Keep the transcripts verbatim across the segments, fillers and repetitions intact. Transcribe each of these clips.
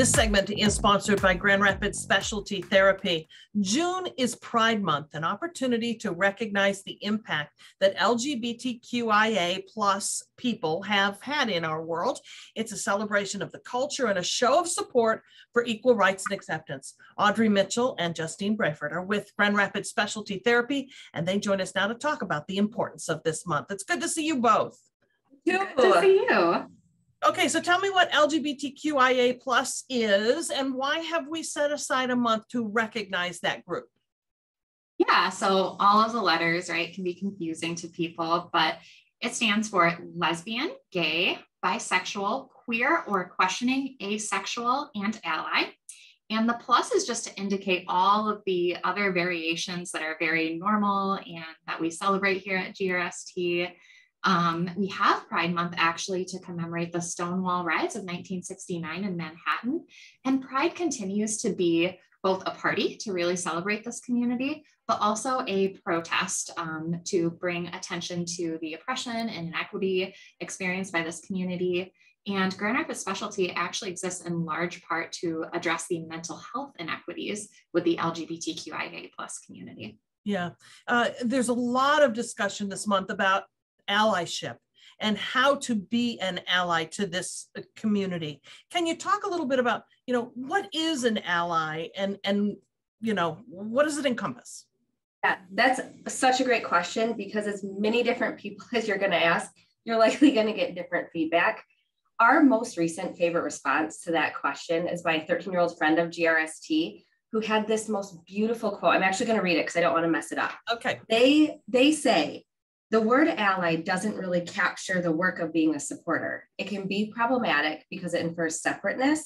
This segment is sponsored by Grand Rapids Specialty Therapy. June is Pride Month, an opportunity to recognize the impact that L G B T Q I A plus people have had in our world. It's a celebration of the culture and a show of support for equal rights and acceptance. Audrey Mitchell and Justine Brayford are with Grand Rapids Specialty Therapy, and they join us now to talk about the importance of this month. It's good to see you both. Good to see you. Okay, so tell me what L G B T Q I A plus is, and why have we set aside a month to recognize that group? Yeah, so all of the letters, right, can be confusing to people, but it stands for lesbian, gay, bisexual, queer, or questioning, asexual, and ally. And the plus is just to indicate all of the other variations that are very normal and that we celebrate here at G R S T. Um, we have Pride Month actually to commemorate the Stonewall Riots of nineteen sixty-nine in Manhattan, and Pride continues to be both a party to really celebrate this community, but also a protest um, to bring attention to the oppression and inequity experienced by this community. And Grand Rapids Specialty actually exists in large part to address the mental health inequities with the L G B T Q I A plus community. Yeah, uh, there's a lot of discussion this month about allyship and how to be an ally to this community. Can you talk a little bit about, you know, what is an ally and, and, you know, what does it encompass? Yeah, that's such a great question, because as many different people as you're going to ask, you're likely going to get different feedback. Our most recent favorite response to that question is by a thirteen-year-old friend of G R S T who had this most beautiful quote. I'm actually going to read it because I don't want to mess it up. Okay. They, they say, "The word ally doesn't really capture the work of being a supporter. It can be problematic because it infers separateness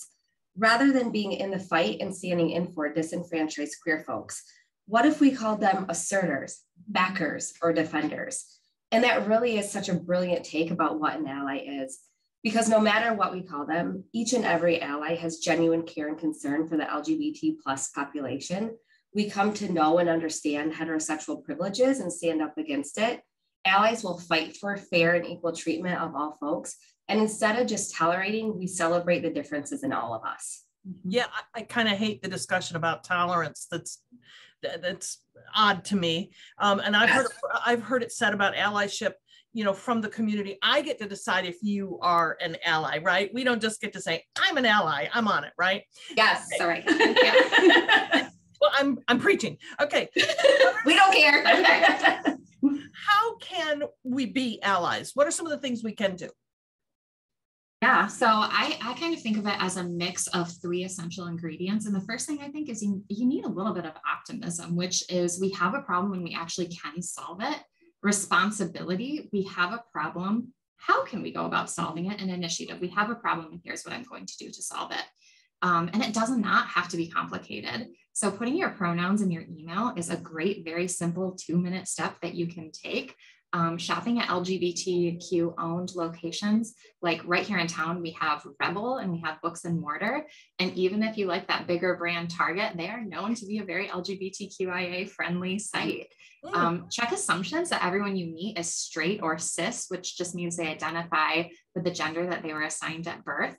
rather than being in the fight and standing in for disenfranchised queer folks. What if we called them asserters, backers, or defenders?" And that really is such a brilliant take about what an ally is, because no matter what we call them, each and every ally has genuine care and concern for the L G B T plus population. We come to know and understand heterosexual privileges and stand up against it. Allies will fight for fair and equal treatment of all folks. And instead of just tolerating, we celebrate the differences in all of us. Yeah, I, I kind of hate the discussion about tolerance. That's that's odd to me. Um, and I've yes. heard I've heard it said about allyship, you know, from the community. I get to decide if you are an ally, right? We don't just get to say, "I'm an ally, I'm on it," right? Yes, okay. Sorry. Yeah. Well, I'm I'm preaching. Okay. We don't care. Okay. How can we be allies? What are some of the things we can do? Yeah, so I, I kind of think of it as a mix of three essential ingredients. And the first thing I think is you, you need a little bit of optimism, which is we have a problem when we actually can solve it. Responsibility, we have a problem. How can we go about solving it? And initiative, we have a problem and here's what I'm going to do to solve it. Um, and it does not have to be complicated. So putting your pronouns in your email is a great, very simple two minute step that you can take. Um, shopping at L G B T Q owned locations, like right here in town, we have Rebel and we have Books and Mortar. And even if you like that bigger brand Target, they are known to be a very L G B T Q I A friendly site. Um, check assumptions that everyone you meet is straight or cis, which just means they identify with the gender that they were assigned at birth.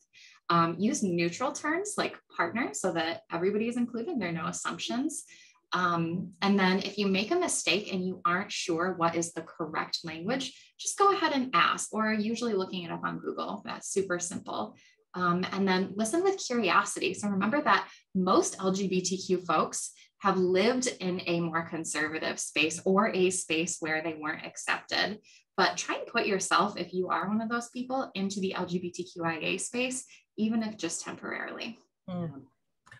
Um, use neutral terms like partner so that everybody is included. There are no assumptions. Um, and then if you make a mistake and you aren't sure what is the correct language, just go ahead and ask, or usually looking it up on Google. That's super simple. Um, and then listen with curiosity. So remember that most L G B T Q folks have lived in a more conservative space or a space where they weren't accepted. But try and put yourself, if you are one of those people, into the L G B T Q I A space, even if just temporarily. Mm.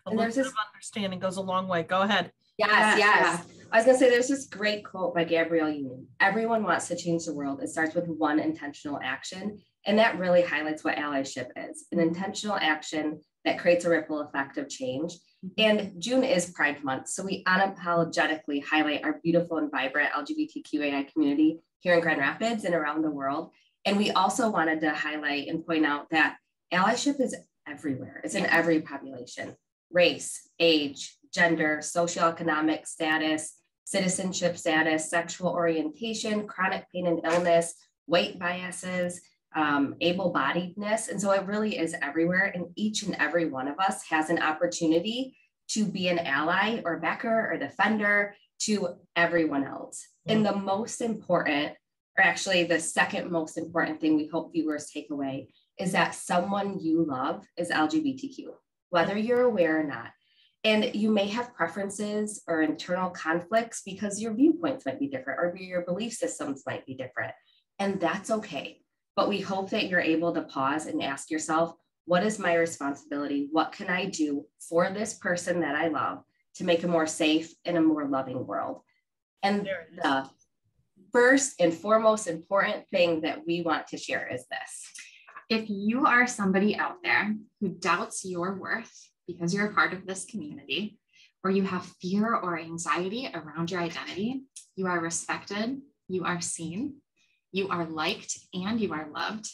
A little bit of understanding goes a long way. Go ahead. Yes, yes. yes. Yeah. I was going to say, there's this great quote by Gabrielle Union. "Everyone wants to change the world. It starts with one intentional action." And that really highlights what allyship is, an intentional action that creates a ripple effect of change. And June is Pride Month, so we unapologetically highlight our beautiful and vibrant L G B T Q I A community here in Grand Rapids and around the world. And we also wanted to highlight and point out that allyship is everywhere. It's in every population: race, age, gender, socioeconomic status, citizenship status, sexual orientation, chronic pain and illness, weight biases, um, able-bodiedness. And so it really is everywhere. And each and every one of us has an opportunity to be an ally or backer or defender to everyone else. And the most important, or actually the second most important thing we hope viewers take away is that someone you love is L G B T Q, whether you're aware or not. And you may have preferences or internal conflicts because your viewpoints might be different or your belief systems might be different. And that's okay. But we hope that you're able to pause and ask yourself, what is my responsibility? What can I do for this person that I love to make a more safe and a more loving world? And the first and foremost important thing that we want to share is this. If you are somebody out there who doubts your worth because you're a part of this community, or you have fear or anxiety around your identity, you are respected, you are seen, you are liked, and you are loved.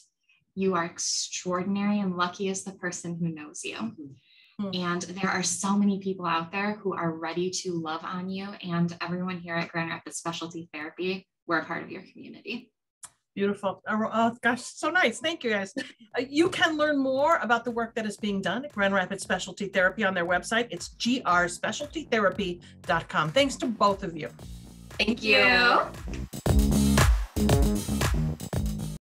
You are extraordinary and lucky as the person who knows you. Mm-hmm. And there are so many people out there who are ready to love on you. And everyone here at Grand Rapids Specialty Therapy, we're a part of your community. Beautiful. Oh, gosh, so nice. Thank you, guys. Uh, you can learn more about the work that is being done at Grand Rapids Specialty Therapy on their website. It's g r specialty therapy dot com. Thanks to both of you. Thank you.